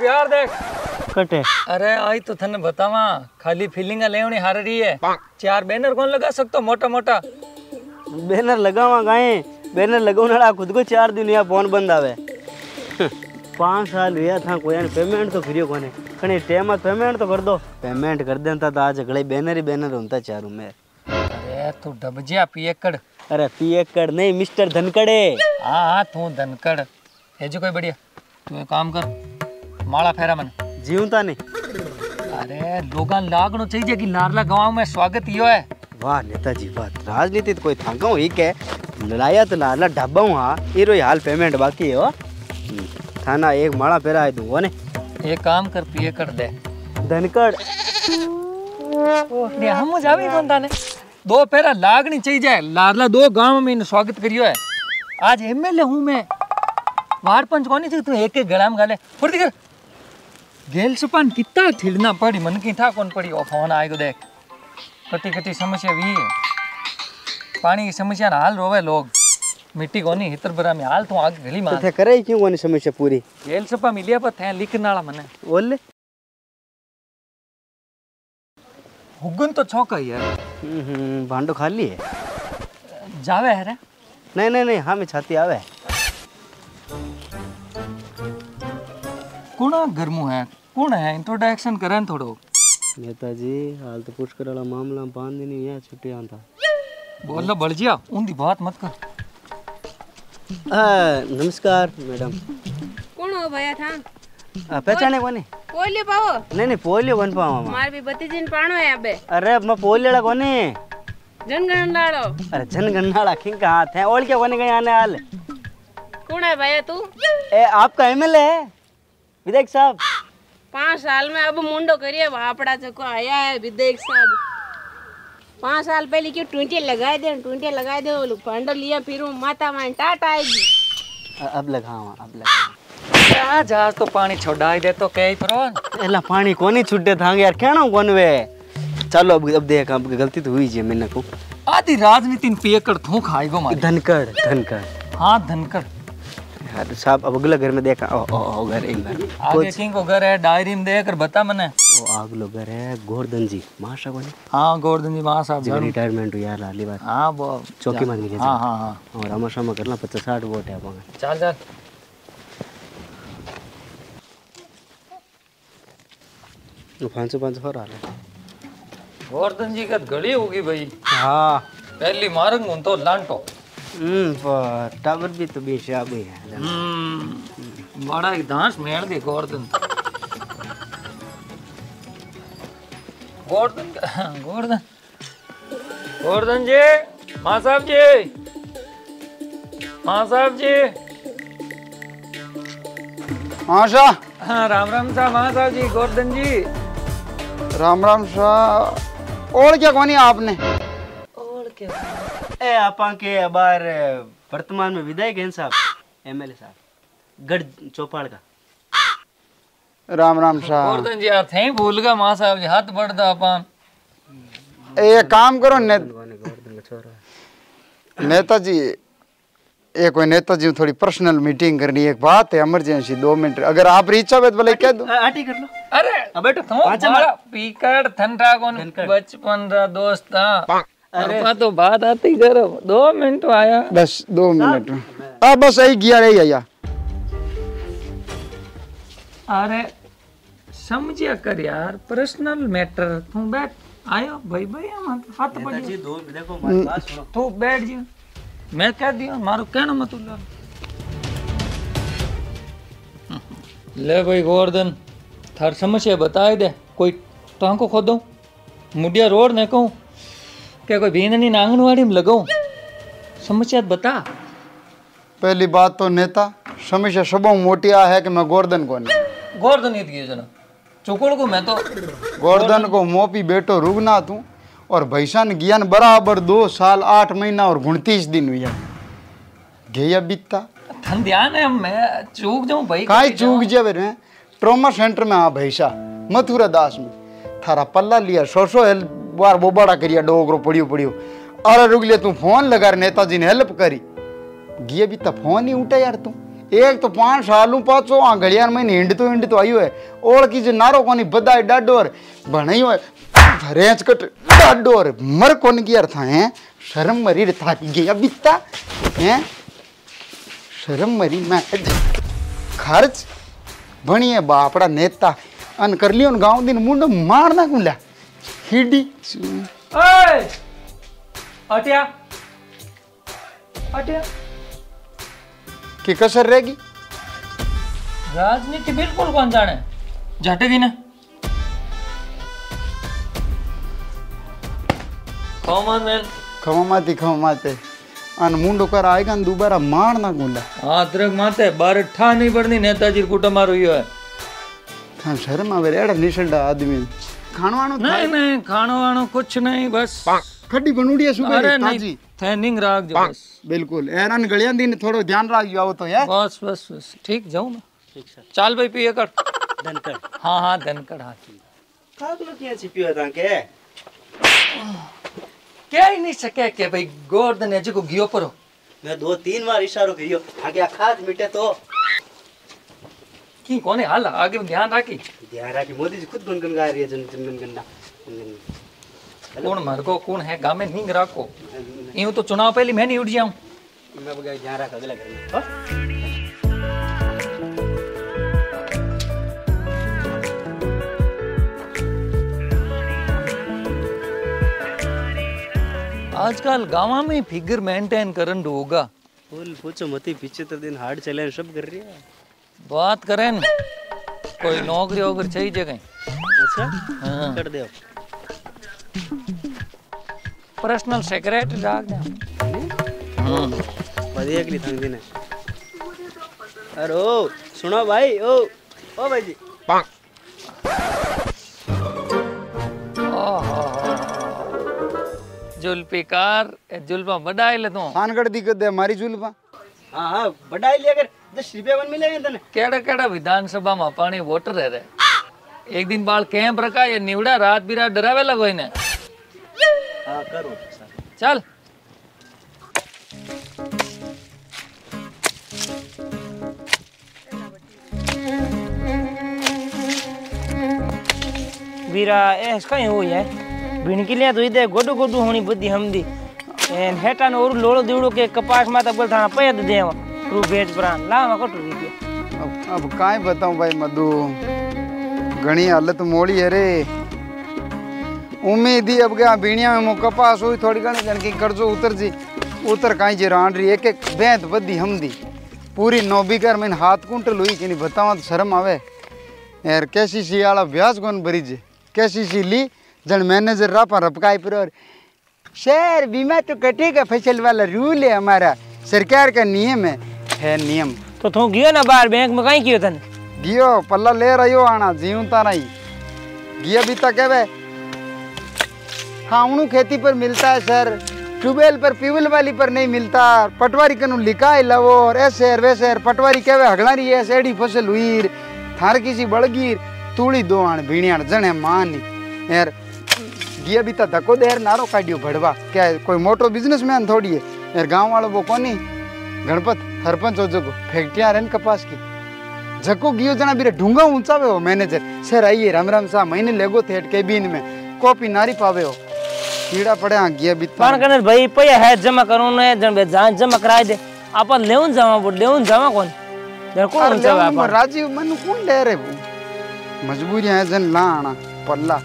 प्यार देख कटे। अरे आई तो थने बतावा खाली फीलिंग लेवनी हार रही है। चार बैनर कौन लगा सकतो मोटा मोटा बैनर लगावा गाए बैनर लगावना खुद को चार दुनिया फोन बंद आवे। 5 साल हुआ था कोई पेमेंट तो फिर कोने खने टाइम पेमेंट तो कर दो पेमेंट कर देता तो आज घड़े बैनर ही बैनर होता चारू में। अरे तू डब जा पियकड़। अरे पियकड़ नहीं मिस्टर धनकड़े। हाँ हाँ तू धनकड़ है जो कोई बढ़िया। तू एक काम कर माला फेरा मन जीवता नहीं। अरे लोगा लागनो चाहिए कि नारला गांव में स्वागत यो है। वाह नेताजी बात राजनीति तो कोई थांगा हो एक है लड़ाया तो नारला ढाबा हाँ ये हाल पेमेंट बाकी हो थाना एक माला फेरा है तू ने एक काम कर पिए कर दे धनकड़ हम जावे कौन थाने दो फेरा लागनी चाहिए लारला दो गांव में स्वागत करियो है। आज एमएलए हूं मैं वार पंच कोनी थी तू एक एक गलाम गाले फुर्ती कर गेल सुपान कितना ठिड़ना पड़ी मन की था कौन पड़ी ओ फोन आएगो देख कटी कटी समस्या भी है पानी की समस्या ना हाल रोवे लोग मिट्टी कोनी हितर बरा में हाल तू आग गली मार थे करे क्यों कोनी समस्या पूरी गेल सुपा मिलिया पर थे लिखन वाला मने बोल हुगन तो छोका यार भांडो खाली है जावे है रे नहीं नहीं नहीं हाँ मैं छाती आवे कोना गर्मो है कौन है इंट्रोडक्शन करन थोड़ो नेताजी हाल तो पूछ करला मामला 5 दिन ही यहां छुट्टी आन था बोलो बड़जिया उंदी बात मत कर। नमस्कार मैडम कौन हो भैया था पहचाने कोनी पोलियो पाओ नहीं नहीं पोलियो बन पावा मार भी भतीजी ने पाणो है अबे। अरे मैं पोलियोड़ा कोनी जनगणनाड़ो। अरे जनगणनाड़ा किंग हाथ है और क्या कोनी गया आने हाल कौन है भैया तू ए आपका एमएलए है विधायक साहब 5 साल में अब मुंडो करिए वापड़ा चको आया है विधायक साहब 5 साल पहले क्यों टूंटे लगाए दे लोग पांडो लिया फिर माता मान टाट आएगी अब लगावा आ जहाज तो पानी छोड़ाई दे तो कई प्रोन एला पानी कोनी छुट्टे थांगे यार कहना कोन वे चलो अब देख अब गलती तो हुई जी मैंने को आधी राजनीति पियकड़ थू खाएगो मारे धनकड़ धनकड़ हां धनकड़ यार साहब अब अगला घर में देखा ओ घर इन घर आगे किंग को घर है डायरी में देख कर बता मने ओ अगलो घर है गोवर्धन जी महाशा को हां गोवर्धन जी महाशा जी रिटायरमेंट यार लाली बात हां वो चौकी मांग लीजिए हां हां हां और हमेशा में करना 50-60 वोट है अपन चल चल तो 500-500 हो रहा है गोवर्धन जी का गली होगी भाई। हां पहली मारंग उन तो लांटो टावर भी तो बेशा भी है बड़ा एक दांस मेड़ दे गोवर्धन गोवर्धन गोवर्धन गोवर्धन जी महासाहब जी महाशाह हाँ राम राम शाह महासाहब जी गोवर्धन जी राम राम शाह और क्या कौन है आपने और क्या ए आपा के अबार वर्तमान में विधायक हैं साहब एमएलए साहब गढ़ चौपाल का। राम राम साहब गोवर्धन जी यार थे भूल गए मां साहब जी हाथ बढ़ दो अपन ये काम करो नेताजी ये कोई नेताजी थोड़ी पर्सनल मीटिंग करनी एक बात है इमरजेंसी 2 मिनट अगर आप रीचा वेद भले कह दो आटी कर लो। अरे बेटा थोड़ा पीकर ठंडा कौन बचपन रा दोस्ता अरे तो बात आती करो 2 मिनट आया बस 2 मिनट आ बस आई गया रे आया। अरे समझिया कर यार पर्सनल मैटर तू बैठ आयो भाई भाई हम हाथ पकड़ जी दो देखो हमारे पास तू बैठ जी मैं कह दियो मारो कहना मतलब ले भाई गोवर्धन थार समस्या बताए दे कोई टांको खोदो मुडिया रोड ने कहूं क्या कोई बीननी आंगनवाड़ी में लगाऊं समस्या बता। पहली बात तो नेता समस्या सब मोटी आ है कि मैं गोवर्धन को नहीं गोवर्धन ही दिए जना चुकोड़ को मैं तो गोवर्धन को मोपी बेटो रुगना तू और भैसान ज्ञान बराबर 2 साल 8 महीना और 29 दिन हुआ घेया बीतता थन ध्यान है मैं चूक जाऊं भाई काई चूक जावे रे ट्रॉमा सेंटर में आ भैसा मथुरा दास में थारा पल्ला लिया 100 हेल्प बार वो बड़ा करिया डोगरो पड़ियो पड़ियो अरे रुक ले तू फोन लगा नेताजी ने हेल्प करी गिये भी तो फोन ही उठा यार तू एक तो 5 साल पाचो आ घड़िया में हिंड तो आयो है ओल की जो नारो कोनी बदाई डाडोर भणई होए रेंच कट डाडोर मर कोन गियर था हैं शर्म मरी रे था की गया बिता हैं शर्म मरी मैं खर्च भणिए बापड़ा नेता अन कर लियो न गांव दिन मुंड मारना कुला हिडी ओए अटिया अटिया की कसर रहेगी राजनीति बिल्कुल कौन जाने जाटेगी ना खमाते खमाते अन मुंडो कर आएगा न दोबारा मारना गुंडा आदरक माते बार ठा नहीं पड़नी नेताजी कुटा मारो यो है खान शर्म आवे एड़ा निशंडा आदमी खानो आनो नहीं नहीं खानो आनो कुछ नहीं बस खड्डी बनुड़िया सुबह ताजी थैनिंग राख जो बस बिल्कुल एरन गलियां दिन थोड़ो ध्यान राख जाओ तो यार बस बस बस ठीक जाऊं ना ठीक सर चल भाई पिए कर धनकर हां हां धनकर हां कागलो किया छिपियो था के क्या ही नहीं सके के भाई गोर्दन है जो गियो परो मैं 2-3 बार इशारो करियो आगे खाद मिटे तो की कोने हाल आगे ध्यान राखी मोदी जी खुद गुनगुन गा रही है जन जन गुनगुन कौन मर को कौन है गामे नींग राखो यूं तो चुनाव पहले मैं नहीं उठ जाऊं मैं बगैर ध्यान रख अगला करूंगा आजकल गांव में फिगर मेंटेन करन होगा बोल पूछो मती 75 दिन हार्ड चैलेंज सब कर रही है बात करें कोई नौकरी होकर चाहिए जगह अच्छा हाँ। कर दे पर्सनल सेक्रेटरी डाक दे हां बढ़िया के लिए थंग देना अरे ओ सुनो भाई ओ भाई जी पांक जुल्फिकार जुल्फा बढ़ाई ले तू खानगढ़ दी कर दे मारी जुल्फा हां हां बढ़ाई ले अगर 10 रुपया बन मिलेगा तने केड़ा-केड़ा विधानसभा में पानी वोटर है रे एक दिन बाल कैंप रखा ये निवड़ा रात बिरा डरावे लगो इने हां करो चल बिरा एस कई हो है बिन के लिए तो इधर गोडू गोडू होनी बुद्धि हमदी एन हेटान और लोड़ो दीवड़ो के कपास माता बोल थाना पैद देवा भेज ब्रांड लावा को टूटी गया अब काय बताऊं भाई मधु घणी हालत मोड़ी है रे उम्मीद ही अब गया बीणिया में मौका पास हुई थोड़ी घणी जन की कर्जो उतर जी उतर काई जे रांड री एक एक बेंत बदी हमदी पूरी नोबीकर में हाथ कुंटल हुई कि नहीं बतावा तो शर्म आवे यार कैसी सी वाला ब्याज कोन भरी जे कैसी सी ली जन मैनेजर रापा रपकाई पर शहर बीमा तो कटेगा फसल वाला रूल है हमारा सरकार का नियम है नियम तो तू गियो ना बाहर बैंक में काई कियो तने गियो पल्ला ले रहियो आना जीव तारा ही गिया बीता कहवे खावणू खेती पर मिलता है सर ट्यूबवेल पर पीवल वाली पर नहीं मिलता पटवारी कनु लिखाई लवो और ऐसे वैसे पटवारी कहवे हगलारी है सेड़ी फसल हुई थार किसी बड़गीर तूड़ी दो आण भीणिया जने मान यार गिया बीता धक्को देर नारो काडियो भड़वा क्या कोई मोटो बिजनेसमैन थोड़ी है यार गांव वालों वो कोनी गणपत हरपंच हो जगो फैक्ट्रियां रन कपास की जको गियो जना बिरे ढूंगा ऊंचावे हो मैनेजर सर आइए राम राम सा महीने लेगो थेट केबिन में कॉपी नारी पावे हो कीड़ा पड़े आ गिया बित पान कने भाई पया है जमा करो ने जन जमा कराई दे अपन लेउन जावा बोल लेउन जावा कोन जर कोन जावा अपन राजीव मन कोन ले रे मजबूरी है जन लाना पल्ला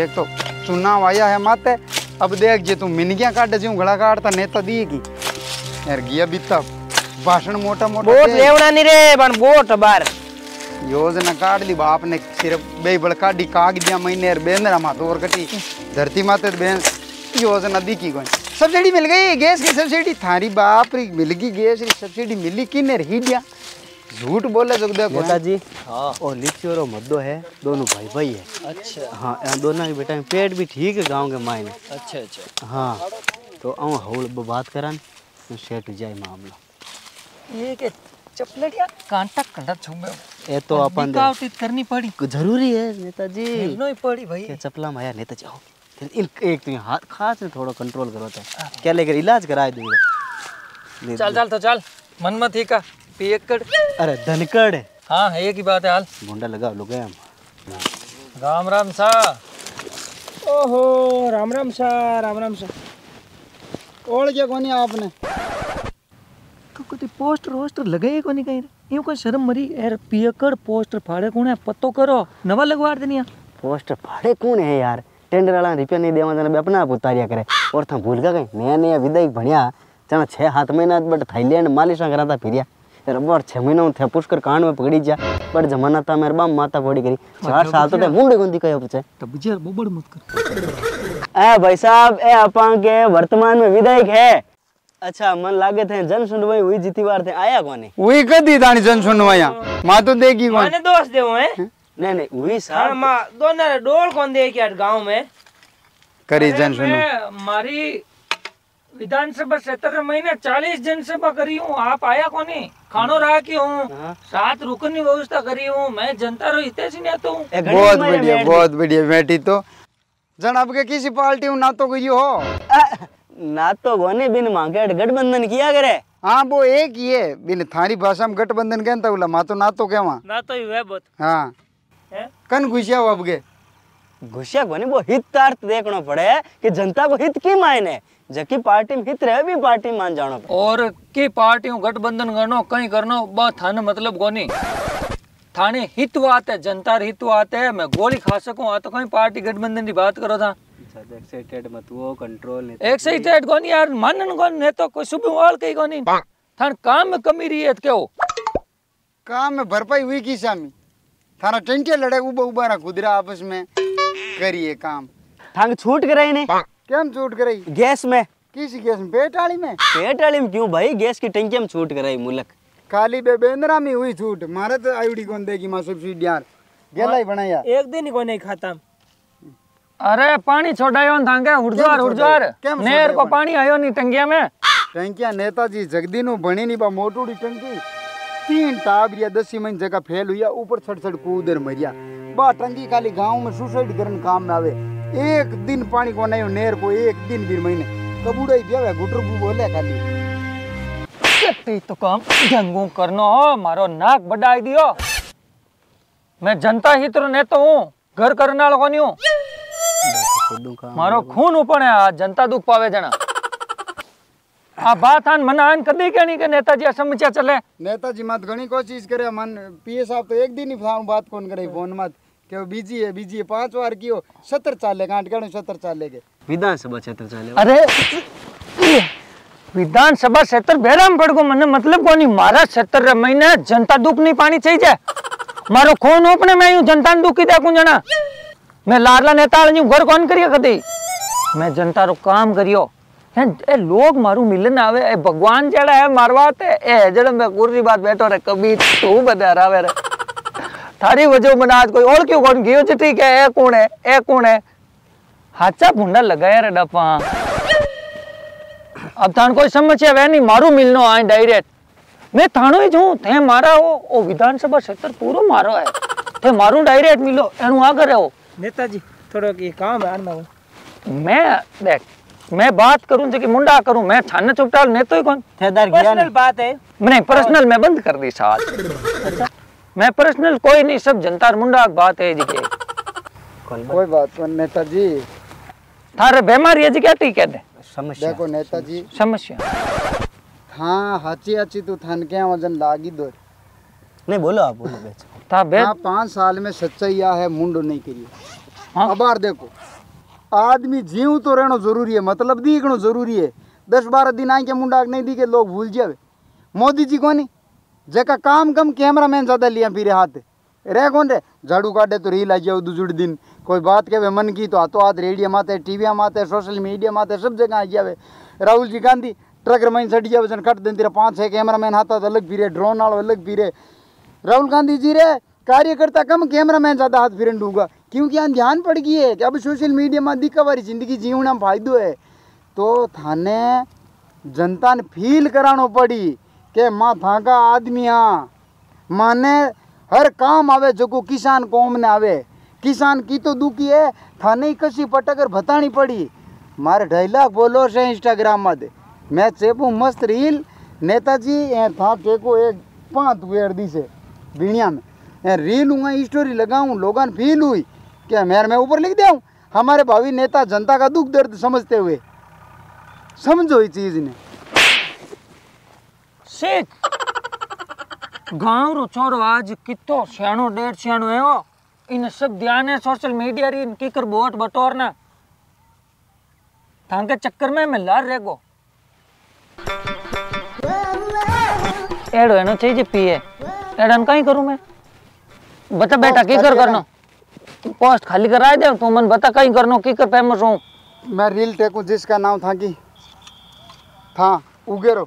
एक तो चुनाव आया है माते अब देख जे तू मिनगिया काट जे घड़ा काटता नेता दीगी यार गिया बिता भाषण मोटा मोटा वोट लेवना नहीं रे बन वोट बार योजना काट ली बाप ने सिर्फ बे बड़का डी काग दिया महीने रे बेंदरा मा तोर कटी धरती माते बेन योजना दी की कोई सब्सिडी मिल गई गैस की सब्सिडी थारी बाप री मिल गई गैस री सब्सिडी मिली किने रही दिया झूठ बोले जो देखो नेता जी हां और लिच्ची और मद्दो है दोनों भाई भाई है अच्छा हां दोनों के बेटा पेट भी ठीक है गांव के मायने अच्छा अच्छा हां तो आऊ हौल बात करन तो सेट हो जाए मामला ये के चपलेटिया कांटा कंडा छुमे ए तो अपन दिखावटित करनी पड़ी जरूरी है नेता जी नहीं पड़ी भाई के चपला माया नेता जाओ एक तो हाथ खास ने थोड़ा कंट्रोल करो तो क्या लेकर इलाज कराए दो चल चल तो चल मन मत ही का पियक्कड़ अरे धनकड़। हाँ एक ही बात है हाल। गुंडा लगा लोग हम। राम राम सा। ओहो राम राम सा राम राम सा। ओढ़ क्या कोनी आपने कुछ पोस्टर होस्टर लगाए कोनी कहीं यूं कोई शर्म मरी यार। पियक्कड़ पोस्टर फाड़े कौन है पतो करो नवा लगवा देनिया। पोस्टर फाड़े कौन है यार टेंडर वाला रुपया नहीं देवा जाने अपना आप उतारिया करे। और था भूल गए नया नया विदाई भणिया चना 6-7 महीना बट थाईलैंड मालिशा कराता फिरिया रबर 6 महीना थे पुष्कर कांड में पकड़ी जा पर जमाना था मेरे बाप माता बॉडी करी 4 साल तो मुंडे गोंदी कयो पूछे तब जे बबड़ मत कर। ए भाई साहब ए अपन के वर्तमान में विधायक है। अच्छा मन लागे थे जन सुनवाई हुई जीती बार थे आया कोनी हुई कदी तानी जन सुनवाईया मां तो देगी कोनी माने दोष देओ है नहीं नहीं हुई साहब मां दोना डोल कोन दे के गांव में करी जन सुनवाई मारी विधानसभा 17 महीने 40 जनसभा करी हूँ। आप आया कोनी खानो रहा की हूँ 7 रुकन की व्यवस्था करी हूँ मैं जनता रो हितेश नेता हूँ। बहुत बढ़िया बेटी तो जन आपके किसी पार्टी हूँ ना तो गई हो ना तो कोनी बिन मांगे गठबंधन किया करे। हाँ वो एक ही है बिन थारी भाषा में गठबंधन कहता बोला माँ तो ना तो कहवा ना तो ही है बहुत। हाँ कन घुसिया हो आपके घुसिया कोनी वो हितार्थ देखना पड़े की जनता को हित की मायने जकी पार्टी में हित रहे भी पार्टी मान जानो और की पार्टी गठबंधन करनो कहीं करनो बा थाने मतलब कोनी थाने हित वात है जनता हित वात है। मैं गोली खा सकूं आ तो कहीं पार्टी गठबंधन की बात करो था एक्साइटेड मत वो कंट्रोल नहीं एक्साइटेड कोनी यार मानन कोनी ने तो कोई सुबह वाल कहीं कोनी थाने काम में कमी रही है क्यों काम में भरपाई हुई की सामी थारा टेंटे लड़े उबा उबा ना गुदरा आपस में करिए काम थाने छूट कराई नहीं क्यों छूट कराई गैस में किसी गैस में पेटाली में क्यों भाई गैस की टंकी में छूट कराई मुलक काली बेबेंद्रा में हुई छूट मारे तो आईडी कौन देगी मां सब्सिडी यार गेला ही बनाया एक दिन को नहीं खाता। अरे पानी छोड़ायो न थांगे हुरजार नहर को पानी आयो नहीं टंकिया में टंकिया नेताजी जगदीनु बणी नी बा मोटूडी टंकी 3 टाबरिया 10 महीने जगह फेल हुई ऊपर छड़ कूदर मरिया बा टंकी काली गांव में सुसाइड करन काम में आवे एक दिन पानी को नहीं नेर को एक दिन भी महीने कबूड़ा ही दिया गुटर गु बोले काली तो काम जंगू करनो हो मारो नाक बढ़ाई दियो। मैं जनता हित रो नेता हूं घर करने वाला कोनी हूं मारो खून ऊपर है आज जनता दुख पावे जना आ बात आन मन आन कदी के नहीं के नेताजी असमच्या चले नेताजी मत घणी कोशिश करे मन पीए साहब तो एक दिन ही बात कोन करे फोन मत क्यों बीजी है 5 बार की हो 70 चाले काट गए 70 चाले के विधानसभा 70 चाले। अरे विधानसभा 70 बेराम पड़ गो मने मतलब कोनी मारा 70 महीने जनता दुख नहीं पानी चाहिए मारो खून ओपने मैं यूं जनता ने दुखी देखूं जना मैं लाडला नेता आली घर कौन करियो कदी मैं जनता रो काम करियो है ए लोग मारू मिलन आवे ए भगवान जड़ा है मारवात है ए जड़ा मैं गुररी बात बैठो रे कभी तू बता रावे रे थारी वजह बना कोई और क्यों कौन गयो जी ठीक है ए कौन है ए कौन है हाचा भुंडा लगाया रे डपा। अब थान कोई समस्या वे नहीं मारू मिलनो आए डायरेक्ट मैं थानो ही जूं थे मारा हो ओ विधानसभा 70 पूरो मारो है थे मारू डायरेक्ट मिलो एनु आ करे हो नेताजी थोड़ो की काम है ना मैं देख मैं बात करूं जो कि मुंडा करूं मैं थाने चुपटाल नेतो ही कौन थेदार गया पर्सनल बात है नहीं पर्सनल मैं बंद कर दी साथ। अच्छा मैं पर्सनल कोई नहीं सब जनता मुंडा की बात है जी के कोई बात नहीं नेताजी थारे बीमारी है जी क्या ठीक है दे समस्या देखो नेताजी समस्या हां हाची हाची तू थान के वजन लागी दो नहीं बोलो आप बोलो बेच था बे 5 साल में सच्चाई आ है मुंडो नहीं करियो। अब बार देखो आदमी जीव तो रहनो जरूरी है मतलब दीखनो जरूरी है 10-12 दिन आके मुंडा नहीं दी के लोग भूल जावे। मोदी जी कोनी जेका काम कम कैमरामैन ज्यादा लिया पीरे हाथ रे कौन रे झाड़ू काटे तो रील आ जाओ दूसरे दिन कोई बात कहे मन की तो हाथों हाथ रेडियो माते टीवी माते सोशल मीडिया माते सब जगह आ जावे। राहुल जी गांधी ट्रक रमाइन सट जावे जन कट दिन तेरा 5-6 कैमरामैन हाथ अलग फिरे ड्रोन वालों अलग फिरे राहुल गांधी जी रे कार्यकर्ता कम कैमरामैन ज्यादा हाथ फिरन डूंगा क्योंकि यहाँ ध्यान पड़ गई है कि अब सोशल मीडिया में दिखावारी जिंदगी जीवना में फायदो है तो थाने जनता ने फील करानो पड़ी के माँ थांगा आदमी हाँ माने हर काम आवे जो किसान कौम ने आवे किसान की तो दुखी है थाने कसी पटकर बतानी पड़ी मारे 2.5 लाख बोलो से इंस्टाग्राम में मैं चेपू मस्त रील नेताजी था टेको एक पात वेर दी से बीणिया में रील हुआ स्टोरी लगाऊं लोगन फील हुई क्या मेर मैं ऊपर लिख दिया हूँ हमारे भावी नेता जनता का दुख दर्द समझते हुए समझो इस चीज ने सेठ गांव रो छोरो आज कितो सियाणो डेढ़ सियाणो है वो इन सब ध्यान है सोशल मीडिया री इनकी कर बोट बटोरना थांके चक्कर में लार रह गो एड़ो एनो चाहिए पिए एड़न कहीं करूं मैं बता बेटा की कर करना पोस्ट खाली कराए दे तू मन बता कहीं करनो की कर फेमस हूं मैं रील टेकू जिसका नाम था कि था उगेरो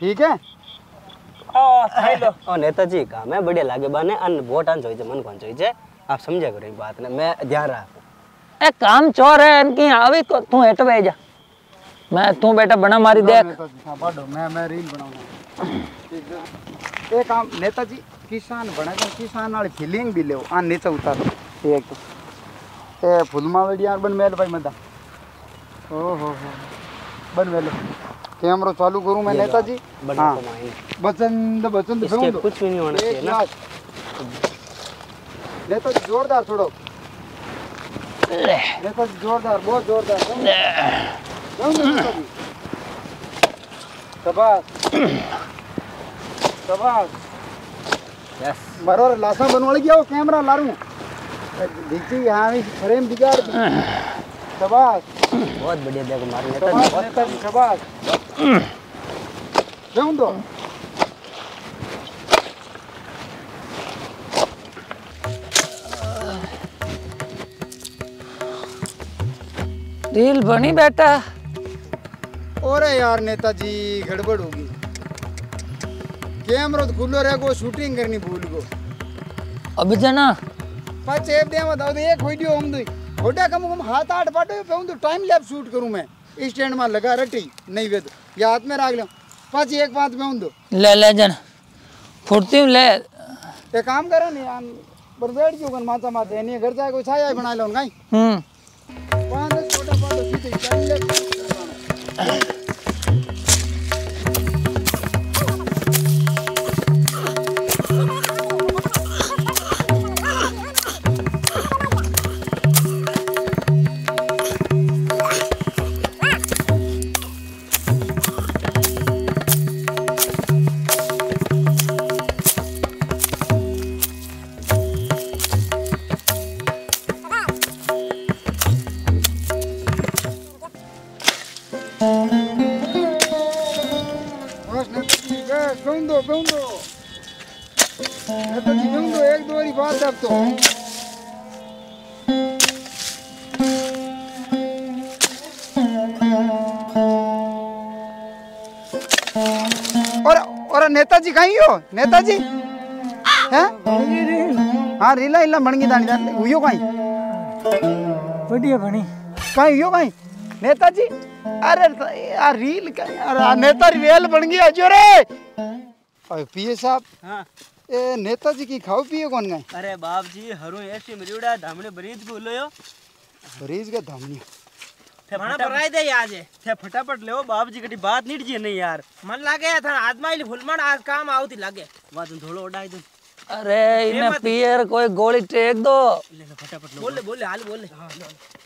ठीक है ओ सही लो ओ नेताजी का मैं बढ़िया लागे बाने अन वोट अन चाहिए मन कोन चाहिए आप समझा करो एक बात ने मैं ध्यान रख ए काम चोर है इनकी आवे तू हट बे जा मैं तू बेटा बना मारी देख बाडो मैं रील बनाऊंगा एक काम नेताजी किसान बना किसान वाली फीलिंग भी लेओ आ नीचे उतारो एक तो ए फुलमावड़िया बन मेल भाई मदा ओ हो बन मेलो कैमरा चालू करूं मैं नेताजी हां बचंद बचंद इसके कुछ भी नहीं होना चाहिए ना नेताजी जोरदार छोड़ो नेताजी जोरदार बहुत जोरदार नेताजी शाबाश शाबाश यस बरोबर लासा बनवाले गयो कैमरा लारू दिखती हां फ्रेम बिगाड़ शाबाश बहुत बढ़िया देखो मार लेता नेता शाबाश जाऊं दो रील बनी बेटा अरे यार नेताजी गड़बड़ होगी कैमरा तो खुलो रह गो शूटिंग करनी भूल गो अब जना पाच एप दे मत आओ एक वीडियो हम दो होडा कम कम हाथ आठ पाटो पे तो टाइम लैप्स शूट करूं मैं स्टैंड में लगा रटी नहीं वे या हाथ में राख ले पाच एक बात में हम दो ले ले जना फुर्ती ले ते काम करो ने हम बरबेट जो गन माता माते ने घर जाए को छाया बना लो गाई पांच दस छोटा पाटो सीधे चल ले नेताजी कहीं हो नेताजी हैं हां रीला इला बणगी दानी दानी हुयो कहीं बढ़िया बणी कहीं हुयो कहीं नेताजी अरे यार रील का अरे नेता रियल बणगी अजो रे ओए पीए साहब हां ए नेताजी की खाओ पियो कोन गए अरे बाप जी हरू ऐसी मरियोड़ा धामने बरीज बोलयो बरीज के धामनी खाना बनाई दे आज थे फटाफट लेओ बाप जी कटी बात नीट जी नहीं यार मन लागे था आदमा इली फुलमण आज काम आवती लागे वादन थोड़ो उड़ाई दो अरे इने पियर कोई गोली टेक दो ले फटाफट बोले बोले हाल बोले हां